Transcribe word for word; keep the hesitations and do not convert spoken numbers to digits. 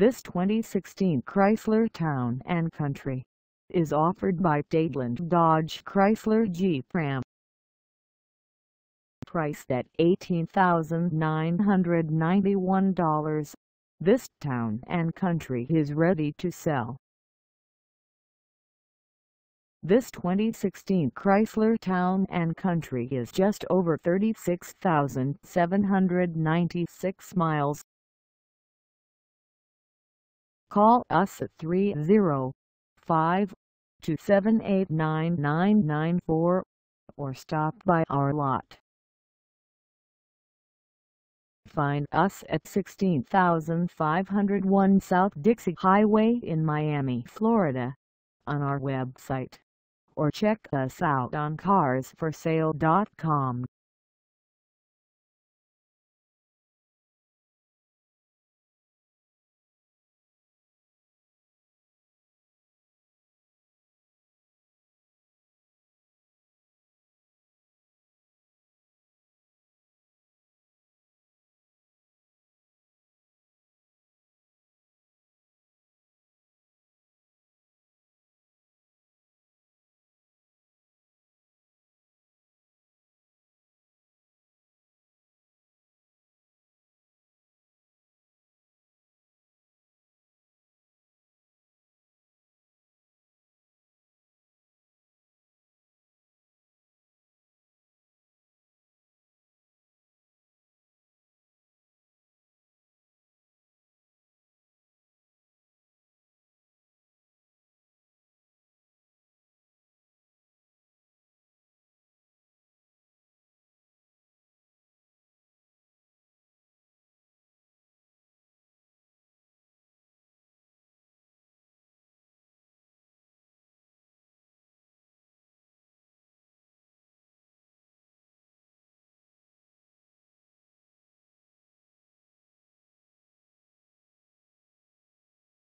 This twenty sixteen Chrysler Town and Country is offered by Dadeland Dodge Chrysler Jeep Ram. Priced at eighteen thousand nine hundred ninety-one dollars, this Town and Country is ready to sell. This twenty sixteen Chrysler Town and Country is just over thirty-six thousand seven hundred ninety-six miles. Call us at three oh five, two seven eight, nine nine nine four or stop by our lot. Find us at sixteen thousand five hundred one South Dixie Highway in Miami, Florida, on our website, or check us out on cars for sale dot com.